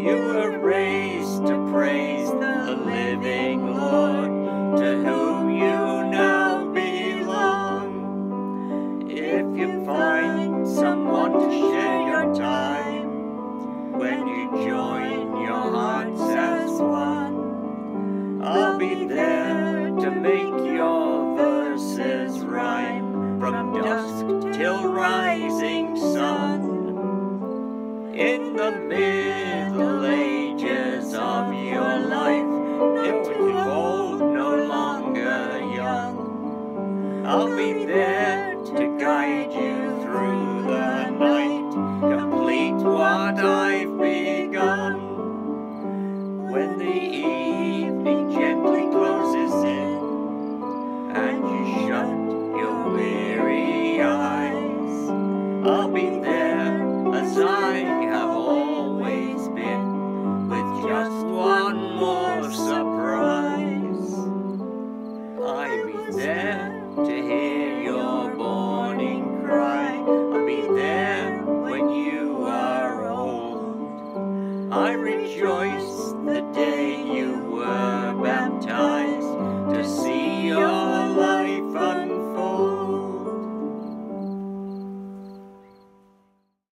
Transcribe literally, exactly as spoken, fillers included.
You were raised to praise the living Lord, to whom you now belong. If you find someone to share your time, when you join your hearts as one, I'll be there to make your verses rhyme from dusk till rising sun. In the Middle Ages of your life, it was old, no longer young. I'll be there to guide you through the night, complete what I've begun. When the evening gently closes in, and you shut your weary eyes, I'll be there as I have always been, with just one more surprise. I'll be there to hear your morning cry. I'll be there when you are old. I rejoice